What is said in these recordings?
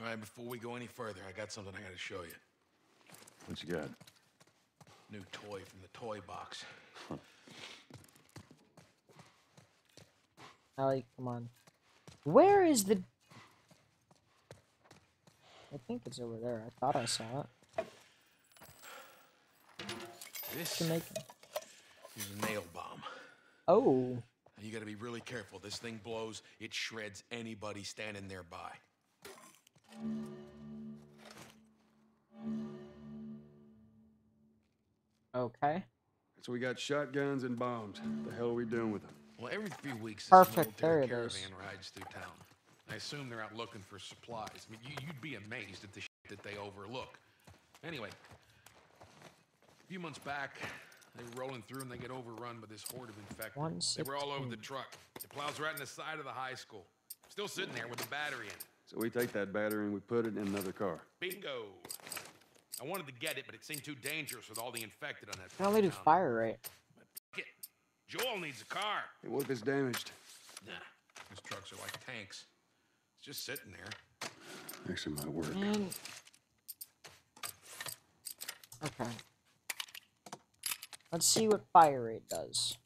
All right, before we go any further, I got something I gotta show you. What you got? New toy from the toy box. Huh. Ellie, come on. Where is the... I think it's over there. I thought I saw it. This is a nail bomb. Oh. You gotta be really careful. This thing blows, it shreds anybody standing nearby. Okay. So we got shotguns and bombs. What the hell are we doing with them? Well, every few weeks, this military caravan rides through town. I assume they're out looking for supplies. I mean, you'd be amazed at the shit that they overlook. Anyway, a few months back, they were rolling through and they get overrun by this horde of infected. They were all over the truck. The plow's right in the side of the high school. Still sitting there with the battery in it. So we take that battery and we put it in another car. Bingo. I wanted to get it, but it seemed too dangerous with all the infected on that. How do they do fire right? But fuck it. Joel needs a car. Hey, what if it's damaged? Nah. Those trucks are like tanks. It's just sitting there. Actually might work. Man. Okay. Let's see what fire rate does.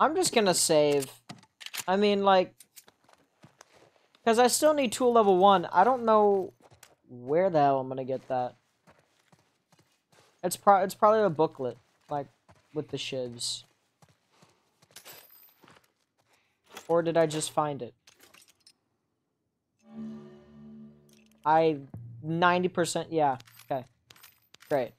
I'm just gonna save. I mean, like... Because I still need tool level 1. I don't know where the hell I'm gonna get that. It's probably a booklet. Like, with the shivs. Or did I just find it? I... 90%... Yeah. Okay. Great.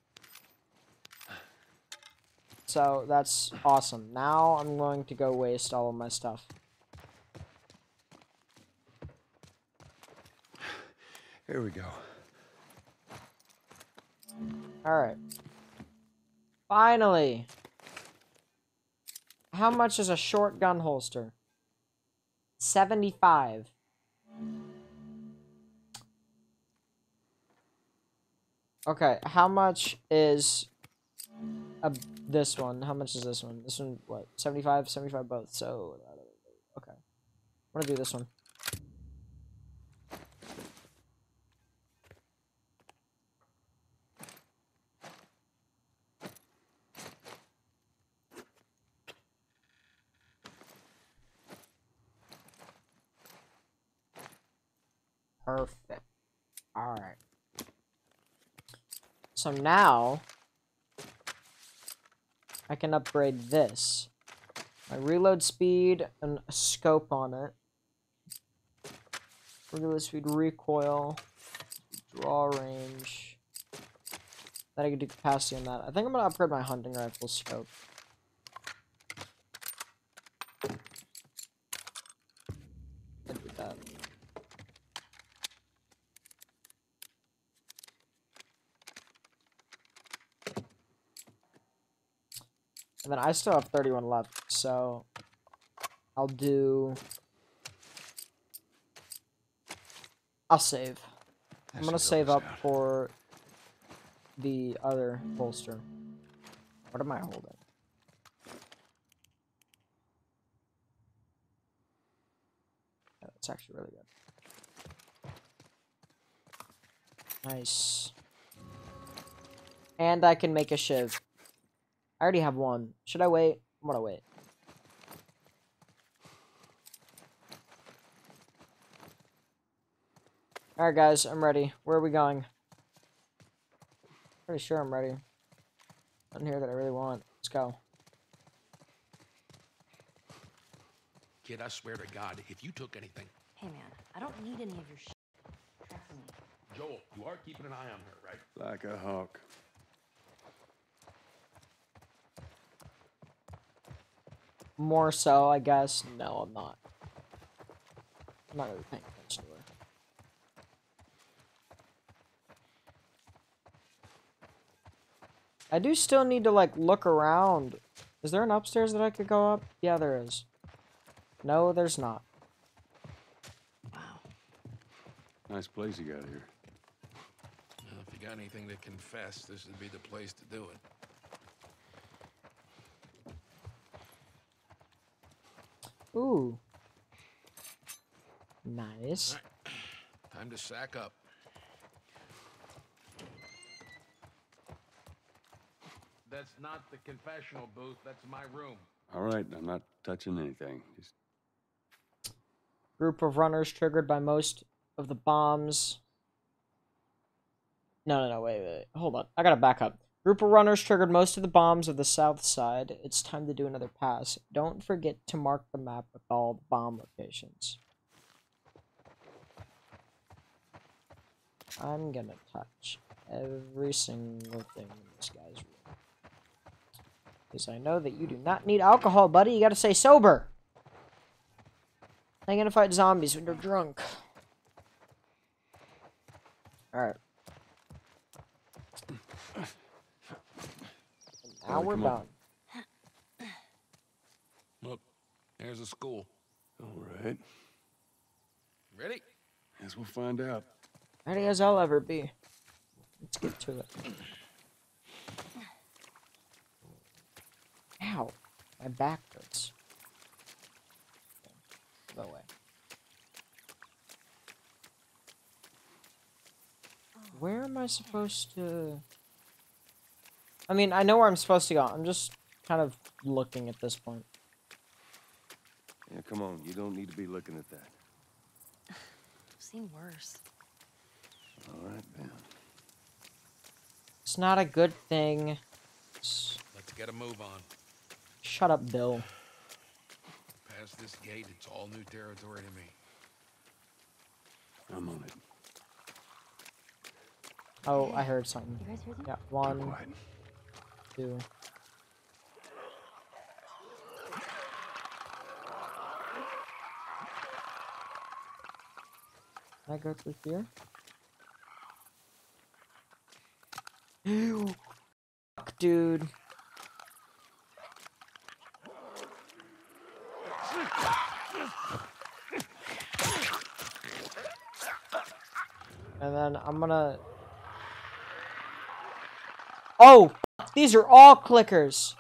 So, that's awesome. Now, I'm going to go waste all of my stuff. Here we go. Alright. Finally! How much is a shotgun holster? 75. Okay, how much is... this one, how much is this one? This one, what? 75, 75 both, so... Okay. I'm gonna do this one. Perfect. Alright. So now... I can upgrade this. My reload speed and a scope on it. Reload speed, recoil, draw range. Then I can do capacity on that. I think I'm gonna upgrade my hunting rifle scope. I do that. And then I still have 31 left, so I'll do... I'll save. I'm gonna save up for the other holster. What am I holding? Oh, that's actually really good. Nice. And I can make a shiv. I already have one. Should I wait? I'm gonna wait. Alright guys, I'm ready. Where are we going? Pretty sure I'm ready. Nothing here that I really want. Let's go. Kid, I swear to God, if you took anything... Hey man, I don't need any of your shit. Trust me. Joel, you are keeping an eye on her, right? Like a hawk. More so, I guess. No, I'm not. I'm not really paying attention to her. I do still need to, like, look around. Is there an upstairs that I could go up? Yeah, there is. No, there's not. Wow. Nice place you got here. Well, if you got anything to confess, this would be the place to do it. Ooh. Nice. Right. Time to sack up. That's not the confessional booth. That's my room. All right. I'm not touching anything. Just... Group of runners triggered by most of the bombs. No, wait. Hold on. I gotta back up. Group of runners triggered most of the bombs of the south side. It's time to do another pass. Don't forget to mark the map with all the bomb locations. I'm gonna touch every single thing in this guy's room. Because I know that you do not need alcohol, buddy. You gotta stay sober. I'm gonna fight zombies when you're drunk. Alright. Now we're done. Look, there's a school. Alright. Ready? Guess we'll find out. Ready as I'll ever be. Let's get to it. Ow. My back hurts. Go away. Where am I supposed to... I mean, I know where I'm supposed to go. I'm just kind of looking at this point. Yeah, come on. You don't need to be looking at that. I've seen worse. All right, man. It's not a good thing. Let's get a move on. Shut up, Bill. Past this gate, it's all new territory to me. I'm on it. Oh, I heard something. You guys heard that? Yeah, one. Two. Can I go through here? Ew. Fuck, dude. And then I'm gonna... Oh, these are all clickers.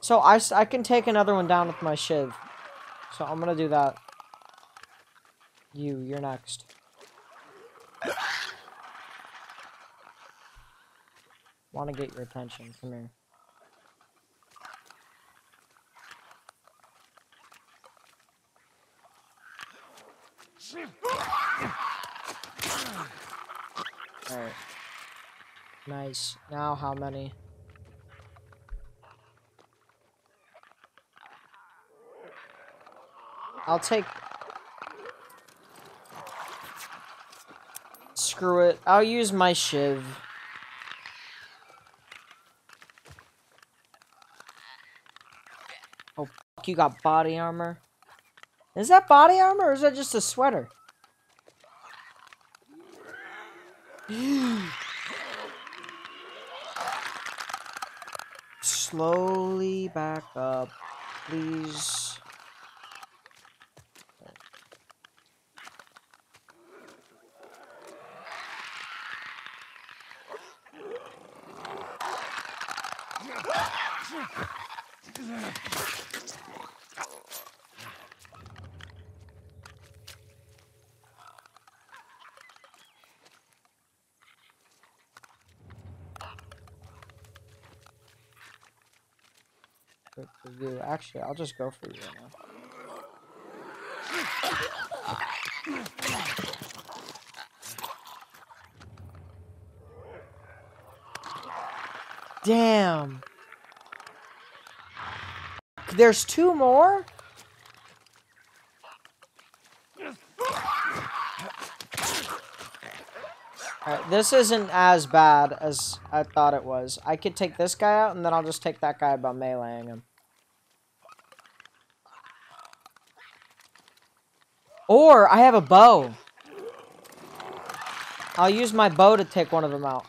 So I can take another one down with my shiv. So I'm gonna do that. You're next. Wanna get your attention, come here. Alright. Nice. Now how many? I'll take... Screw it. I'll use my shiv. Oh, fuck, you got body armor. Is that body armor or is that just a sweater? Slowly back up, please. Actually, I'll just go for you right now. Damn. There's two more? Alright, this isn't as bad as I thought it was. I could take this guy out, and then I'll just take that guy by meleeing him. Or, I have a bow. I'll use my bow to take one of them out.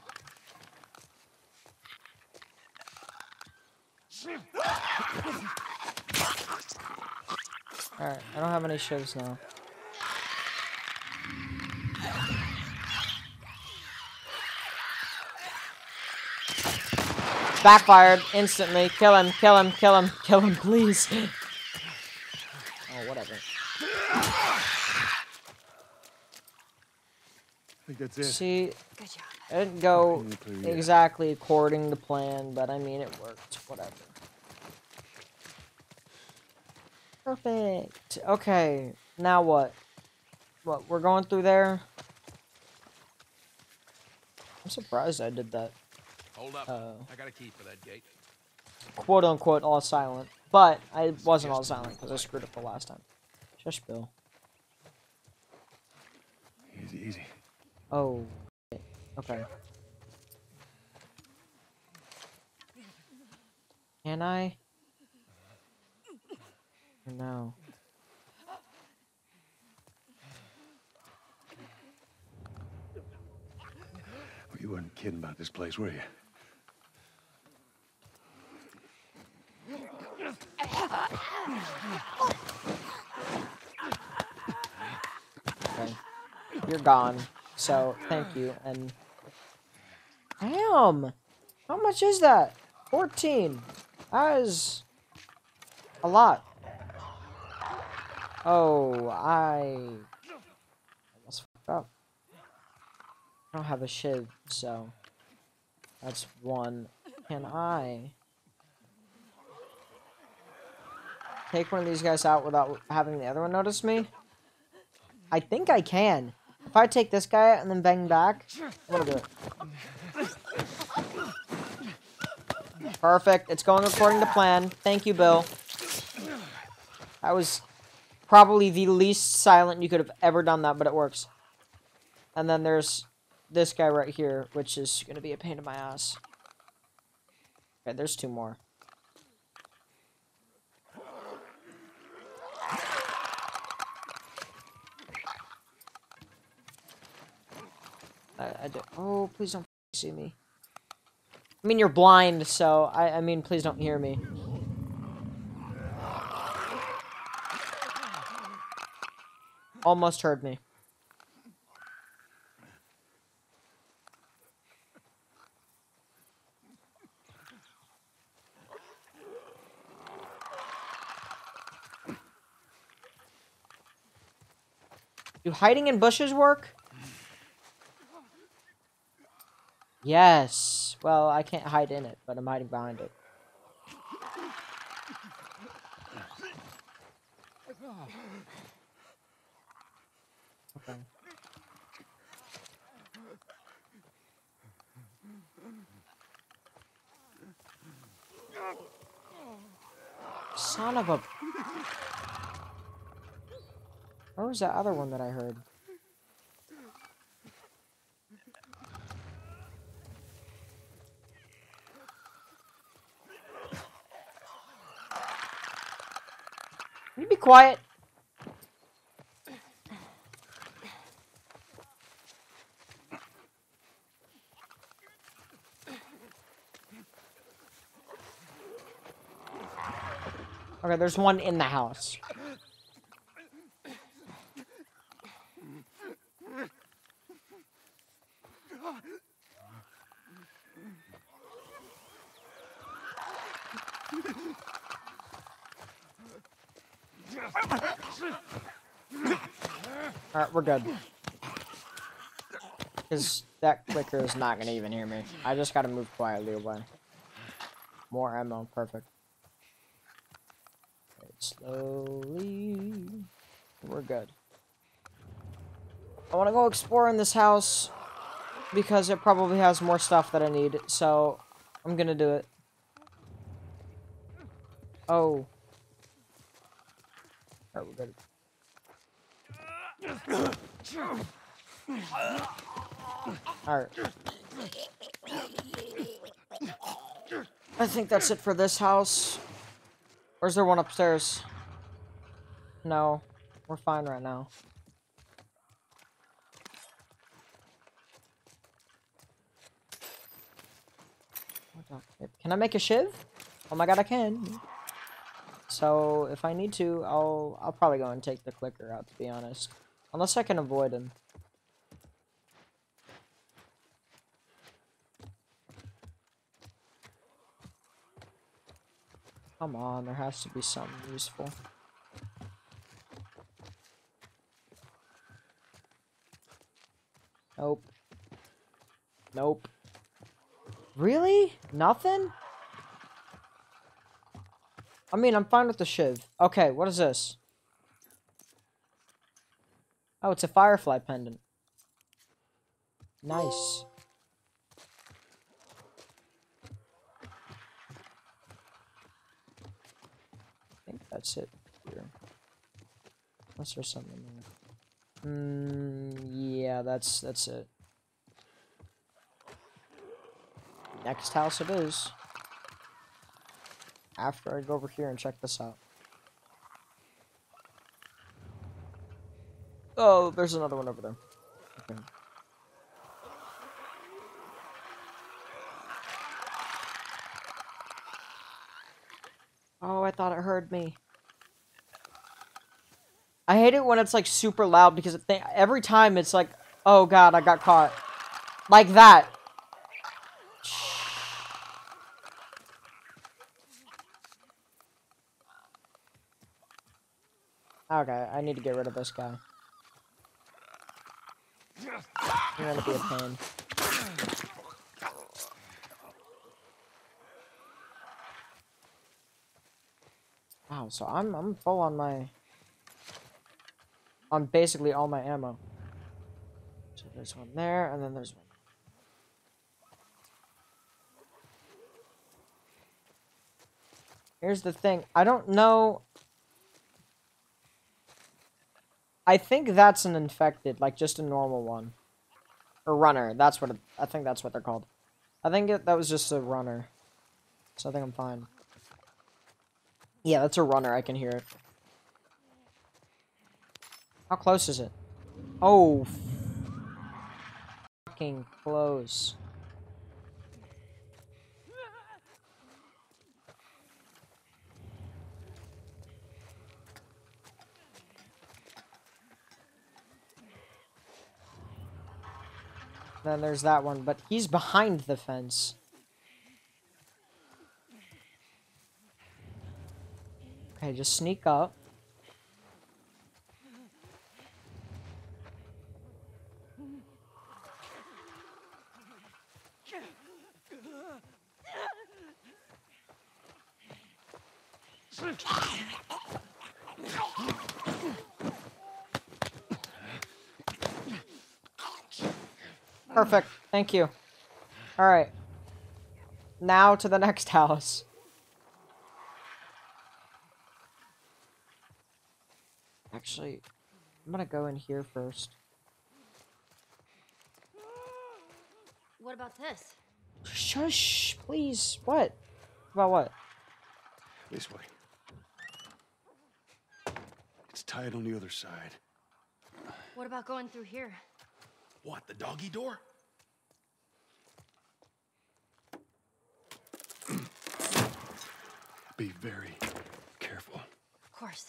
Alright, I don't have any shivs now. Backfired instantly. Kill him, kill him, kill him, kill him, please. Oh, whatever. I think that's it. See, good job. It didn't go exactly according to plan, but I mean, it worked. Whatever. Perfect. Okay, now what? What, we're going through there? I'm surprised I did that. Hold up. I got a key for that gate. Quote unquote all silent. But I wasn't all silent because I screwed up the last time. Just Bill. Easy, easy. Oh. Okay. Can I? No. Well, you weren't kidding about this place, were you? Okay. You're gone. So, thank you, and... Damn! How much is that? 14. That is... a lot. Oh, I... almost fucked up. I don't have a shiv, so... that's one. Can I... take one of these guys out without having the other one notice me? I think I can. If I take this guy out and then bang back, I'm gonna do it. Perfect. It's going according to plan. Thank you, Bill. That was probably the least silent you could have ever done that, but it works. And then there's this guy right here, which is gonna be a pain in my ass. Okay, there's two more. I do. Oh, please don't see me. I mean, you're blind, so I mean, please don't hear me. Almost heard me. Do hiding in bushes work? Yes. Well, I can't hide in it, but I'm hiding behind it. Okay. Son of a... where was that other one that I heard? You be quiet. Okay, there's one in the house. Alright, we're good. Because that clicker is not going to even hear me. I just got to move quietly away. More ammo, perfect. Right, slowly. We're good. I want to go explore in this house because it probably has more stuff that I need, so I'm going to do it. Oh. Alright, we're good. Alright. I think that's it for this house. Or is there one upstairs? No. We're fine right now. Can I make a shiv? Oh my god, I can. So, if I need to, I'll probably go and take the clicker out, to be honest. Unless I can avoid him. Come on, there has to be something useful. Nope. Nope. Really? Nothing? I mean, I'm fine with the shiv. Okay, what is this? Oh, it's a firefly pendant. Nice. I think that's it here. Unless there's something in there. Yeah, that's it. Next house it is. After I go over here and check this out. Oh, there's another one over there. Okay. Oh, I thought it heard me. I hate it when it's like super loud because every time it's like, oh god, I got caught. Like that. Okay, I need to get rid of this guy. You're gonna be a pain. Wow, so I'm full on my... on basically all my ammo. So there's one there, and then there's one. Here's the thing. I don't know... I think that's an infected, like just a normal one. Or runner, that's what, I think that's what they're called. I think that was just a runner. So I think I'm fine. Yeah, that's a runner, I can hear it. How close is it? Oh, fucking close. Then there's that one, but he's behind the fence. Okay, just sneak up. Perfect. Thank you. Alright. Now to the next house. Actually, I'm gonna go in here first. What about this? Shush, please. What? About what? This way. It's tied on the other side. What about going through here? What, the doggy door? Be very careful. Of course.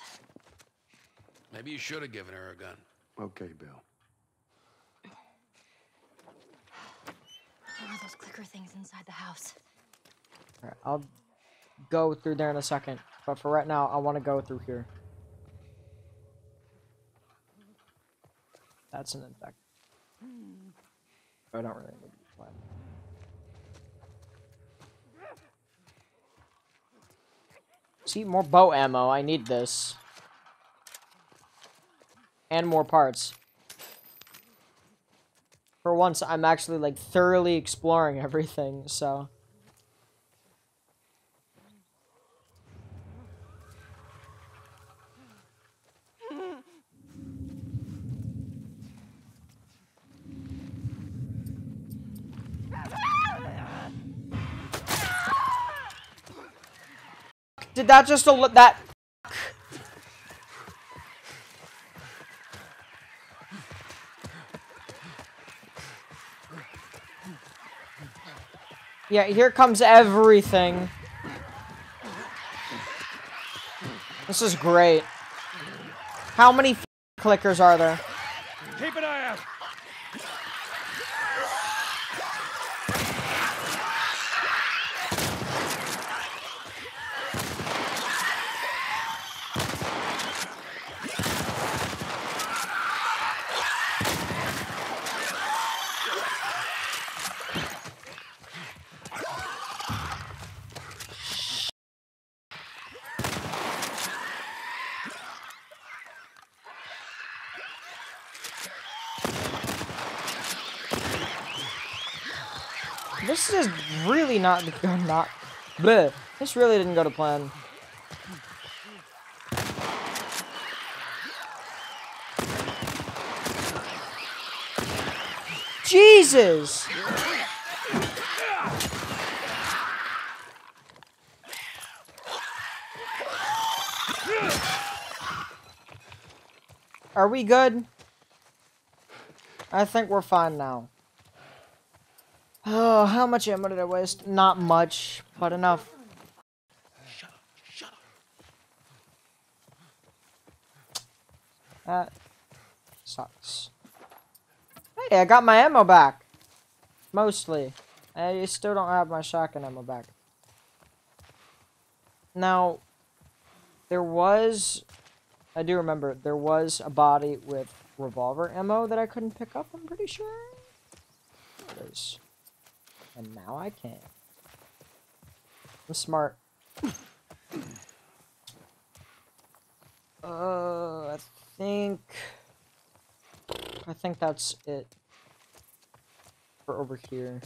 Maybe you should have given her a gun. Okay, Bill. What are those clicker things inside the house? All right, I'll go through there in a second. But for right now, I want to go through here. That's an infect. I don't really need to plan. See, more bow ammo. I need this. And more parts. For once, I'm actually, like, thoroughly exploring everything, so... Did that just that? Yeah, here comes everything. This is great. How many clickers are there? Keep an eye out. This just really This really didn't go to plan. Jesus! Are we good? I think we're fine now. Oh, how much ammo did I waste? Not much, but enough. Shut up, shut up. That sucks. Hey, I got my ammo back. Mostly. I still don't have my shotgun ammo back. Now, there was... I do remember, there was a body with revolver ammo that I couldn't pick up, I'm pretty sure. There it is. And now I can. I'm smart. I think that's it for over here.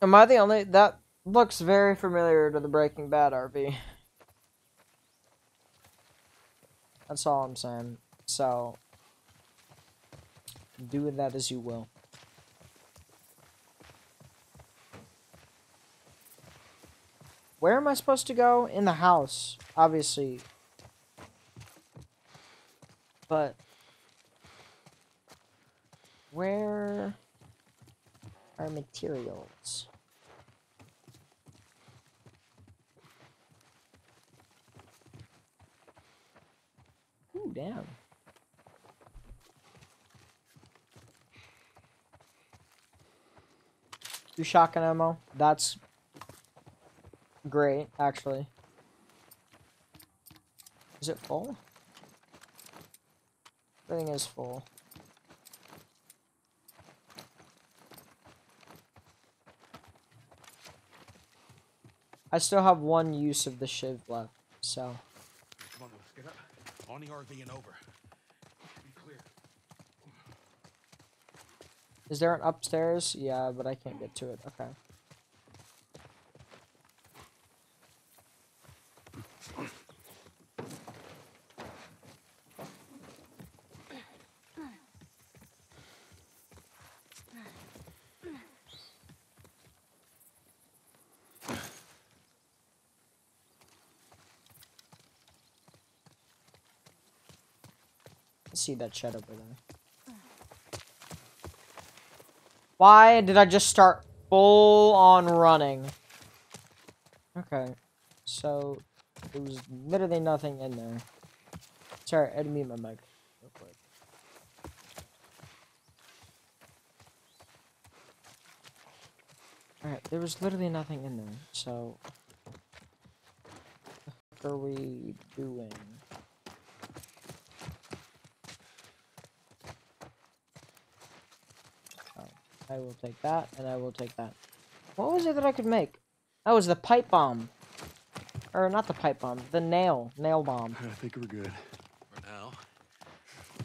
Am I the only... That looks very familiar to the Breaking Bad RV. That's all I'm saying. So, do with that as you will. Where am I supposed to go? In the house, obviously. But... where... are materials? Ooh, damn. Your shotgun ammo. That's great, actually. Is it full? Everything is full. I still have one use of the shiv left, so. Come on, let's get up. On the RV and over. Be clear. Is there an upstairs? Yeah, but I can't get to it. Okay. See that shed over there. Why did I just start full on running? Okay, so there was literally nothing in there. Sorry, I had to mute my mic real quick. Alright, there was literally nothing in there, so what are we doing? I will take that, and I will take that. What was it that I could make? That was the pipe bomb. Or, not the pipe bomb. The nail bomb. I think we're good. For now.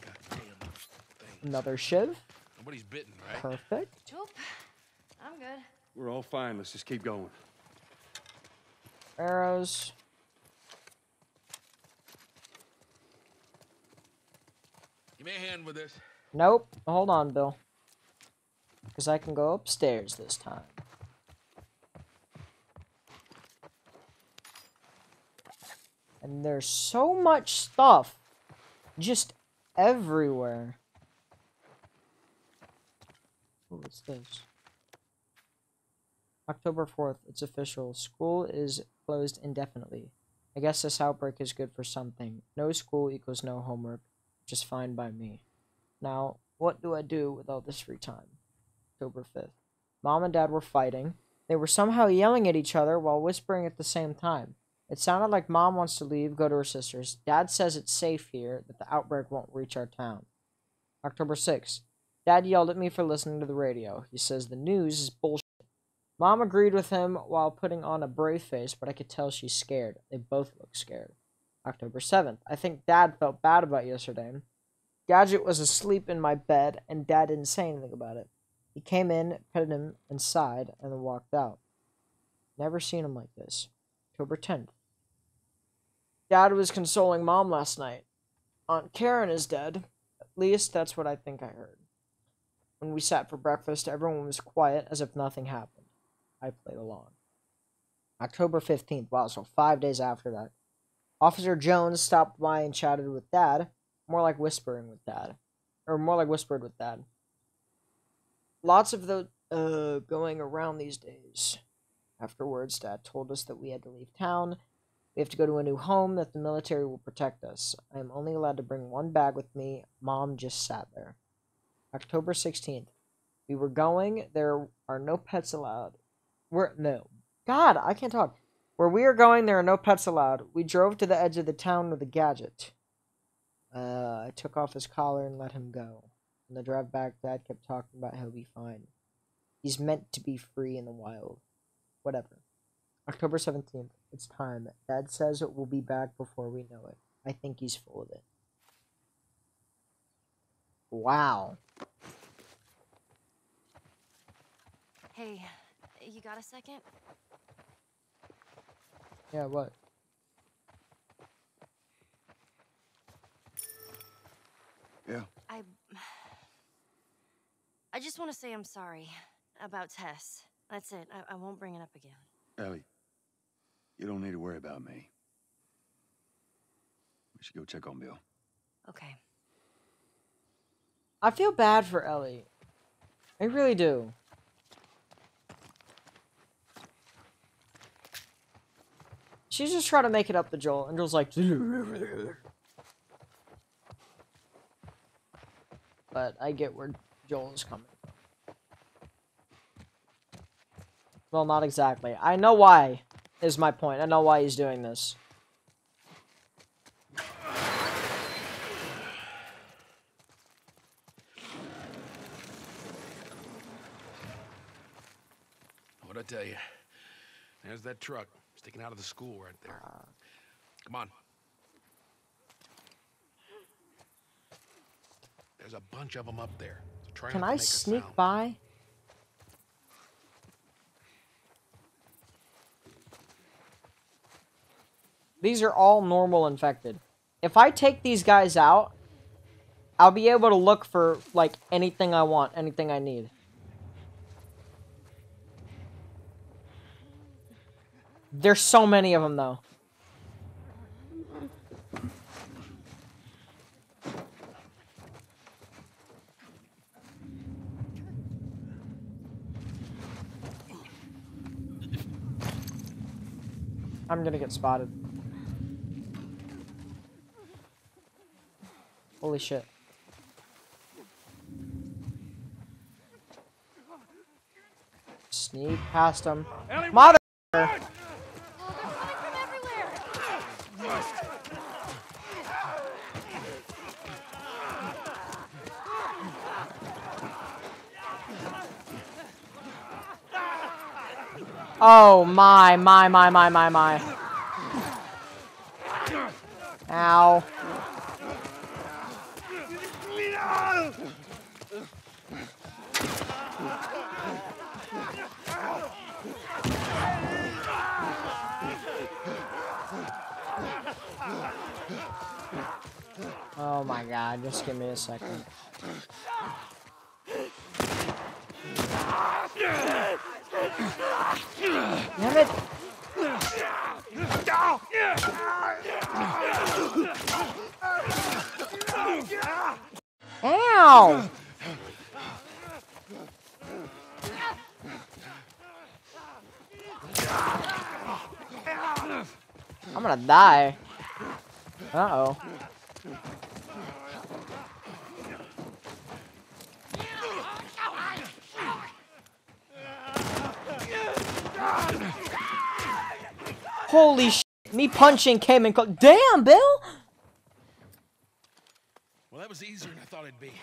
God damn those things. Another shiv. Nobody's bitten, right? Perfect. Nope. I'm good. We're all fine. Let's just keep going. Arrows. Give me a hand with this. Nope. Hold on, Bill. Because I can go upstairs this time. And there's so much stuff just everywhere. Ooh, what's this? October 4th, it's official. School is closed indefinitely. I guess this outbreak is good for something. No school equals no homework, which is fine by me. Now, what do I do with all this free time? October 5th. Mom and Dad were fighting. They were somehow yelling at each other while whispering at the same time. It sounded like Mom wants to leave, go to her sister's. Dad says it's safe here, that the outbreak won't reach our town. October 6th. Dad yelled at me for listening to the radio. He says the news is bullshit. Mom agreed with him while putting on a brave face, but I could tell she's scared. They both look scared. October 7th. I think Dad felt bad about yesterday. Gadget was asleep in my bed, and Dad didn't say anything about it. He came in, petted him, and sighed, and then walked out. Never seen him like this. October 10th. Dad was consoling Mom last night. Aunt Karen is dead. At least that's what I think I heard. When we sat for breakfast, everyone was quiet as if nothing happened. I played along. October 15th. Wow, so 5 days after that. Officer Jones stopped by and chatted with Dad. More like whispered with Dad. Lots of those going around these days. Afterwards, Dad told us that we had to leave town. We have to go to a new home, that the military will protect us. I am only allowed to bring one bag with me. Mom just sat there. October 16th. We were going. There are no pets allowed. Where we are going, there are no pets allowed. We drove to the edge of the town with a gadget. I took off his collar and let him go. On the drive back, Dad kept talking about how he'll be fine. He's meant to be free in the wild. Whatever. October 17th. It's time. Dad says it will be back before we know it. I think he's full of it. Wow. Hey, you got a second? Yeah, what? Yeah. I just want to say I'm sorry about Tess. That's it. I won't bring it up again. Ellie, you don't need to worry about me. We should go check on Bill. Okay. I feel bad for Ellie. I really do. She's just trying to make it up to Joel, and Joel's like... But I get where Joel's coming from. Well, not exactly. I know why, is my point. I know why he's doing this. What'd I tell you? There's that truck sticking out of the school right there. Come on. There's a bunch of them up there. So try Can I sneak by? These are all normal infected. If I take these guys out, I'll be able to look for, like, anything I want, anything I need. There's so many of them, though. I'm gonna get spotted. Holy shit. Sneak past him. Mother! They're coming from everywhere! Oh my. Ow. Oh my god, just give me a second. Damn it! Ow! I'm gonna die. Uh-oh. Holy shit, me punching came and called. Damn, Bill! Well, that was easier than I thought it'd be.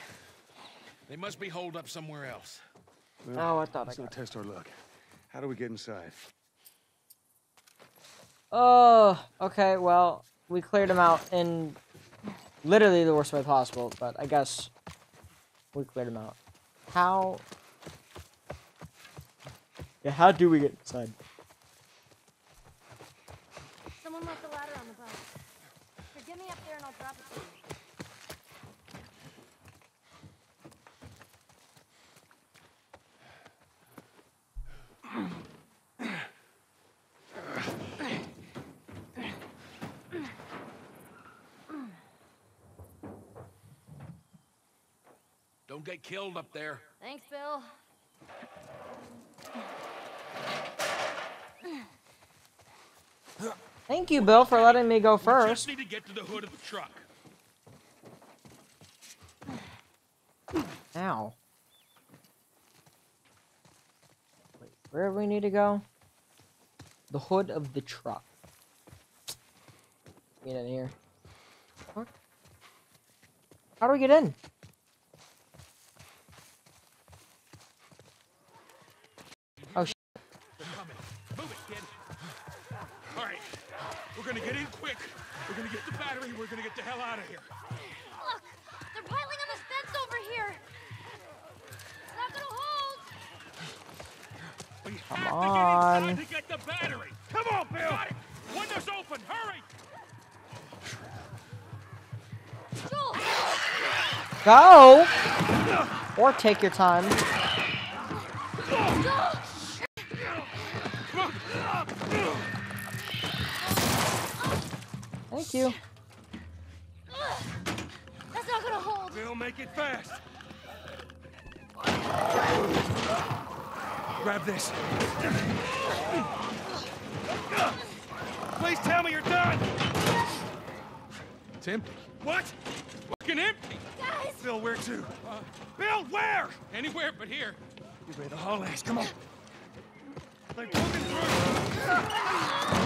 They must be holed up somewhere else. Well, oh, I thought I got it. Let's go test our luck. How do we get inside? Oh, okay, well, we cleared him out in literally the worst way possible, but I guess we cleared him out. How? Yeah, how do we get inside? Someone left the ladder on the boat. Here, get me up there and I'll drop it. Don't get killed up there. Thanks, Bill. Thank you, Bill, for letting me go first. We just need to get to the hood of the truck. Ow. Wait, where do we need to go? The hood of the truck. Get in here. What? How do we get in? We're gonna get the hell out of here. Look, they're piling on this fence over here. It's not gonna hold. We have to get inside to get the battery. Come on, Bill. Got it. Windows open. Hurry. Joel. Go. Or take your time. Joel. Thank you. That's not gonna hold. We'll make it fast. Grab this. Please tell me you're done. It's empty. What? Fucking empty. Guys. Bill, where to? Bill, where? Anywhere but here. We're in the hall. Come on. They're poking through.